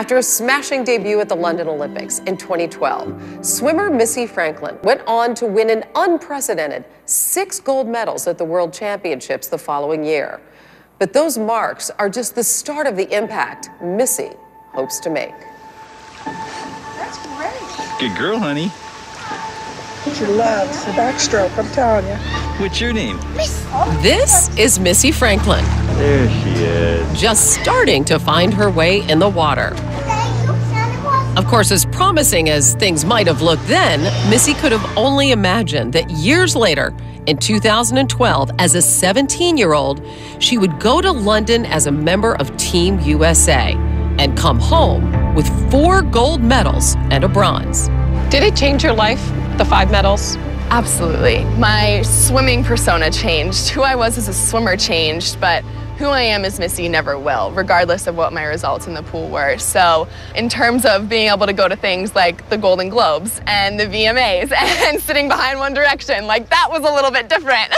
After a smashing debut at the London Olympics in 2012, swimmer Missy Franklin went on to win an unprecedented 6 gold medals at the World Championships the following year. But those marks are just the start of the impact Missy hopes to make. That's great. Good girl, honey. She loves the backstroke, I'm telling you. What's your name? Miss. This is Missy Franklin. There she is. Just starting to find her way in the water. Of course, as promising as things might have looked then, Missy could have only imagined that years later, in 2012, as a 17-year-old, she would go to London as a member of Team USA and come home with 4 gold medals and a bronze. Did it change your life? The 5 medals? Absolutely. My swimming persona changed. Who I was as a swimmer changed, but who I am as Missy never will, regardless of what my results in the pool were. So in terms of being able to go to things like the Golden Globes and the VMAs and sitting behind One Direction, like that was a little bit different.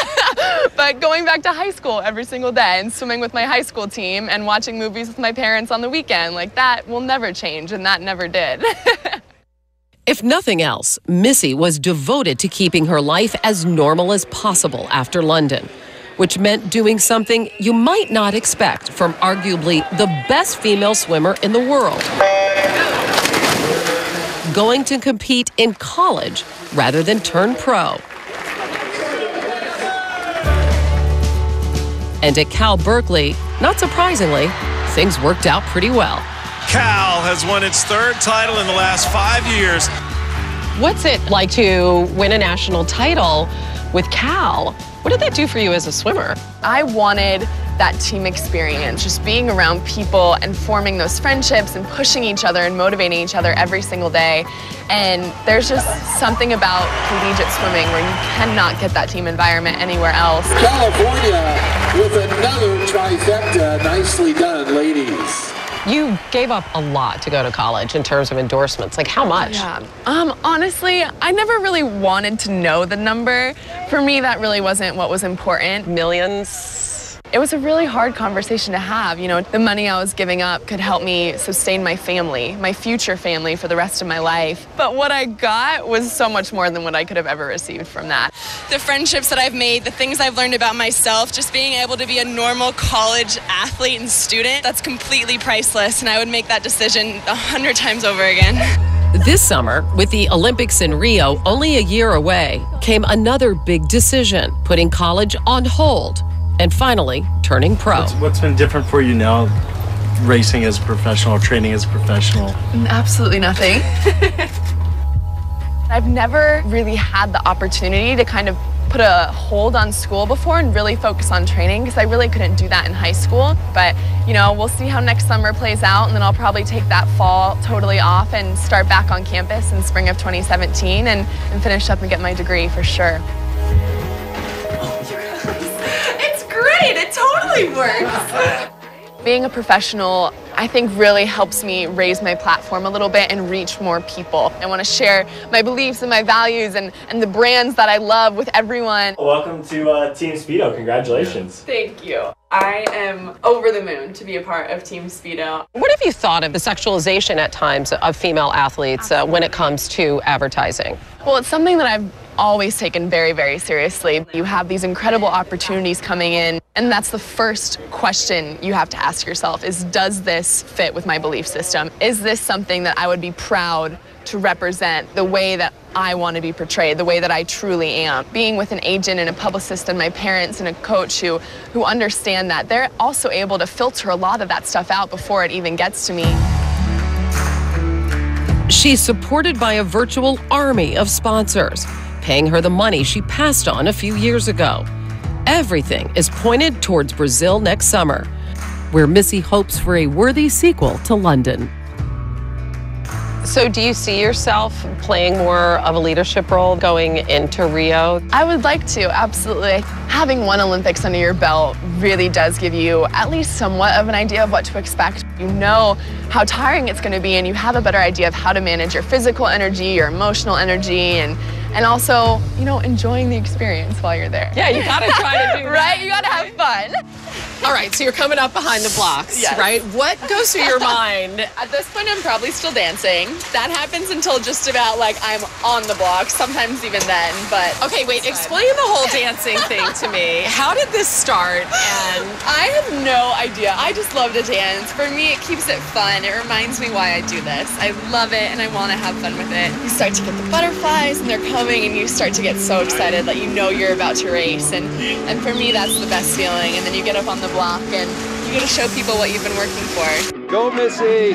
But going back to high school every single day and swimming with my high school team and watching movies with my parents on the weekend, like that will never change, and that never did. If nothing else, Missy was devoted to keeping her life as normal as possible after London, which meant doing something you might not expect from arguably the best female swimmer in the world. Going to compete in college rather than turn pro. And at Cal Berkeley, not surprisingly, things worked out pretty well. Cal has won its 3rd title in the last 5 years. What's it like to win a national title with Cal? What did that do for you as a swimmer? I wanted that team experience, just being around people and forming those friendships and pushing each other and motivating each other every single day. And there's just something about collegiate swimming where you cannot get that team environment anywhere else. California with another trifecta. Nicely done, ladies. You gave up a lot to go to college in terms of endorsements. Like, how much? Yeah. Honestly, I never really wanted to know the number. For me, that really wasn't what was important. Millions? It was a really hard conversation to have. You know, the money I was giving up could help me sustain my family, my future family, for the rest of my life. But what I got was so much more than what I could have ever received from that. The friendships that I've made, the things I've learned about myself, just being able to be a normal college athlete and student, that's completely priceless, and I would make that decision 100 times over again. This summer, with the Olympics in Rio only a year away, came another big decision, putting college on hold and finally turning pro. What's been different for you now? Racing as professional, training as professional? Absolutely nothing. I've never really had the opportunity to kind of put a hold on school before and really focus on training, because I really couldn't do that in high school. But, you know, we'll see how next summer plays out, and then I'll probably take that fall totally off and start back on campus in spring of 2017 and finish up and get my degree for sure. Oh, it's great. It totally works. Being a professional, I think, really helps me raise my platform a little bit and reach more people. I want to share my beliefs and my values and the brands that I love with everyone. Welcome to Team Speedo. Congratulations. Thank you. I am over the moon to be a part of Team Speedo. What have you thought of the sexualization at times of female athletes when it comes to advertising? Well, it's something that I've always taken very, very seriously. You have these incredible opportunities coming in, and that's the first question you have to ask yourself is, does this fit with my belief system? Is this something that I would be proud to represent, the way that I want to be portrayed, the way that I truly am? Being with an agent and a publicist and my parents and a coach who understand that, they're also able to filter a lot of that stuff out before it even gets to me. She's supported by a virtual army of sponsors, paying her the money she passed on a few years ago. Everything is pointed towards Brazil next summer, where Missy hopes for a worthy sequel to London. So do you see yourself playing more of a leadership role going into Rio? I would like to, absolutely. Having won Olympics under your belt really does give you at least somewhat of an idea of what to expect. You know how tiring it's going to be, and you have a better idea of how to manage your physical energy, your emotional energy, and also, you know, enjoying the experience while you're there. Yeah, you got to try to do right? You got to have fun. All right, so you're coming up behind the blocks, yes. Right? What goes through your mind? At this point, I'm probably still dancing. That happens until just about, like, I'm on the blocks, sometimes even then, but... Okay, wait, explain the whole dancing thing to me. How did this start? And I have no idea. I just love to dance. For me, it keeps it fun. It reminds me why I do this. I love it, and I want to have fun with it. You start to get the butterflies, and they're coming, and you start to get so excited that you know you're about to race, and for me, that's the best feeling, and then you get up on the block, and you get to show people what you've been working for. Go, Missy!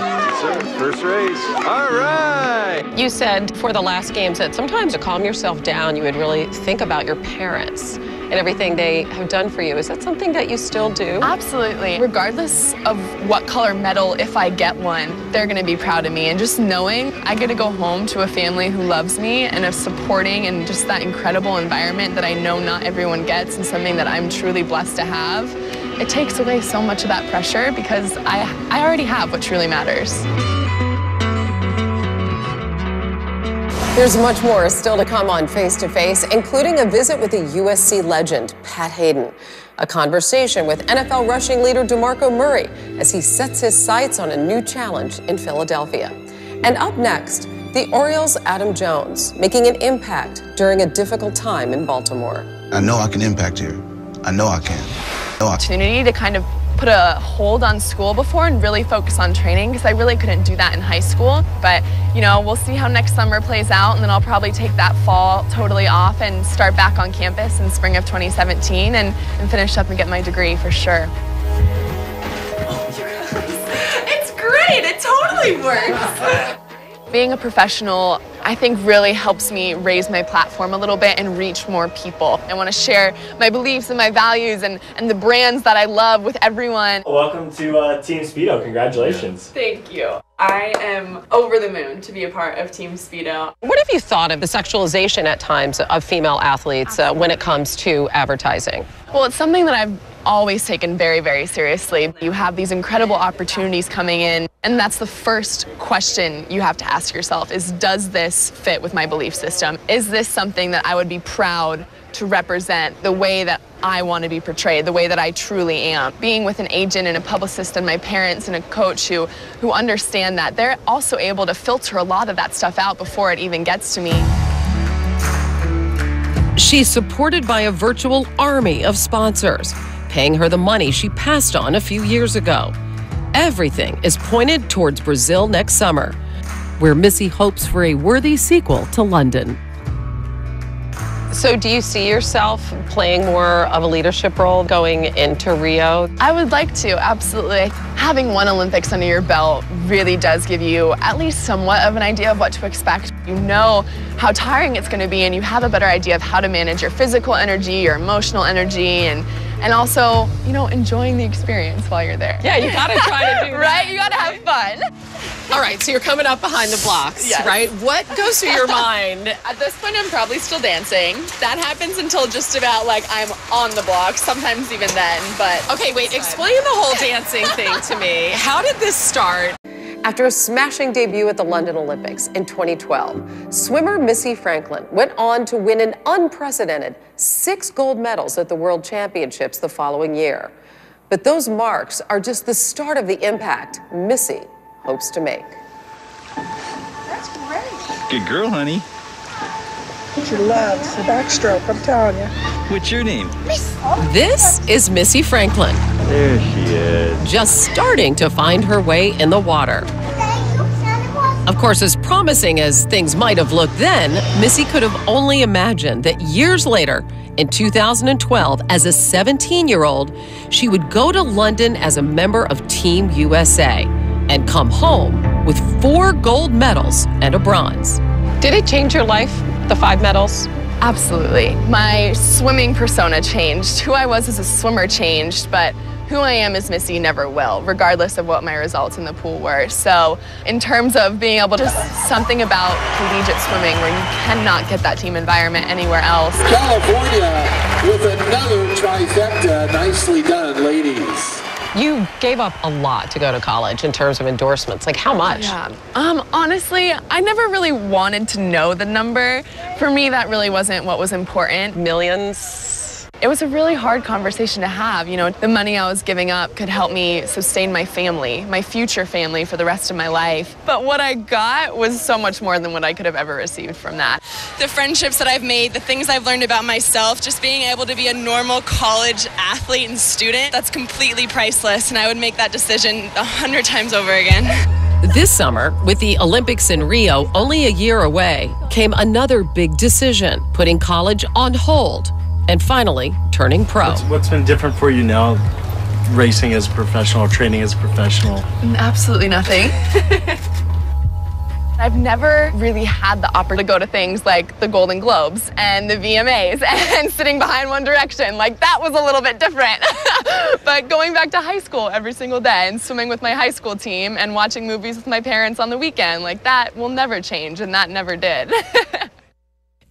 First race. All right! You said for the last games that sometimes to calm yourself down, you would really think about your parents and everything they have done for you. Is that something that you still do? Absolutely. Regardless of what color medal, if I get one, they're gonna be proud of me. And just knowing I get to go home to a family who loves me and is supporting and just that incredible environment that I know not everyone gets and something that I'm truly blessed to have, it takes away so much of that pressure because I already have what truly matters. There's much more still to come on Face to Face, including a visit with the USC legend, Pat Hayden, a conversation with NFL rushing leader DeMarco Murray as he sets his sights on a new challenge in Philadelphia. And up next, the Orioles' Adam Jones making an impact during a difficult time in Baltimore. I know I can impact here. I know I can. Opportunity to kind of put a hold on school before and really focus on training because I really couldn't do that in high school. But, you know, we'll see how next summer plays out and then I'll probably take that fall totally off and start back on campus in spring of 2017 and finish up and get my degree for sure. Oh, you guys, it's great. It totally works. Being a professional, I think, really helps me raise my platform a little bit and reach more people. I want to share my beliefs and my values and the brands that I love with everyone. Welcome to Team Speedo. Congratulations. Thank you. I am over the moon to be a part of Team Speedo. What have you thought of the sexualization at times of female athletes when it comes to advertising? Well, it's something that I've always taken very, very seriously. You have these incredible opportunities coming in, and that's the first question you have to ask yourself is, does this fit with my belief system? Is this something that I would be proud to represent the way that I want to be portrayed, the way that I truly am? Being with an agent and a publicist and my parents and a coach who understand that, they're also able to filter a lot of that stuff out before it even gets to me. She's supported by a virtual army of sponsors, paying her the money she passed on a few years ago. Everything is pointed towards Brazil next summer, where Missy hopes for a worthy sequel to London. So do you see yourself playing more of a leadership role going into Rio? I would like to, absolutely. Having one Olympics under your belt really does give you at least somewhat of an idea of what to expect. You know how tiring it's going to be, and you have a better idea of how to manage your physical energy, your emotional energy, and also, you know, enjoying the experience while you're there. Yeah, you gotta try to do that. Right? You gotta have fun. All right, so you're coming up behind the blocks, yes. Right? What goes through your mind? At this point, I'm probably still dancing. That happens until just about, like, I'm on the blocks, sometimes even then, but... Okay, wait, explain the whole dancing thing to me. How did this start? After a smashing debut at the London Olympics in 2012, swimmer Missy Franklin went on to win an unprecedented 6 gold medals at the World Championships the following year. But those marks are just the start of the impact Missy hopes to make. That's great. Good girl, honey. It's your love, the backstroke, I'm telling you. What's your name? This is Missy Franklin. There she is. Just starting to find her way in the water. Of course, as promising as things might have looked then, Missy could have only imagined that years later, in 2012, as a 17-year-old, she would go to London as a member of Team USA and come home with 4 gold medals and a bronze. Did it change your life, the 5 medals? Absolutely. My swimming persona changed. Who I was as a swimmer changed, but who I am as Missy never will, regardless of what my results in the pool were. So in terms of being able to, just something about collegiate swimming where you cannot get that team environment anywhere else. California with another trifecta. Nicely done, ladies. You gave up a lot to go to college in terms of endorsements. Like, how much? Yeah. Honestly, I never really wanted to know the number. For me, that really wasn't what was important. Millions? It was a really hard conversation to have. You know, the money I was giving up could help me sustain my family, my future family, for the rest of my life. But what I got was so much more than what I could have ever received from that. The friendships that I've made, the things I've learned about myself, just being able to be a normal college athlete and student, that's completely priceless, and I would make that decision 100 times over again. This summer, with the Olympics in Rio only a year away, came another big decision, putting college on hold. And finally, turning pro. What's been different for you now, racing as a professional, training as a professional? Absolutely nothing. I've never really had the opportunity to go to things like the Golden Globes and the VMAs and sitting behind One Direction. Like, that was a little bit different. But going back to high school every single day and swimming with my high school team and watching movies with my parents on the weekend, like, that will never change, and that never did.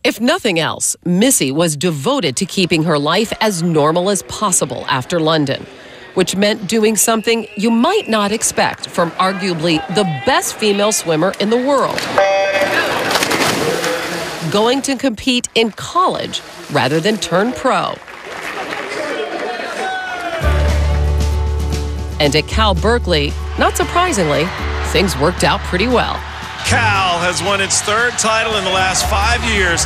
If nothing else, Missy was devoted to keeping her life as normal as possible after London, which meant doing something you might not expect from arguably the best female swimmer in the world. Going to compete in college rather than turn pro. And at Cal Berkeley, not surprisingly, things worked out pretty well. Cal has won its third title in the last 5 years.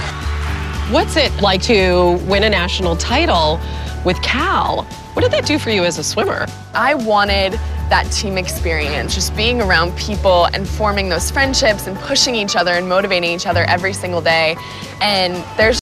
What's it like to win a national title with Cal? What did that do for you as a swimmer? I wanted that team experience, just being around people and forming those friendships and pushing each other and motivating each other every single day. And there's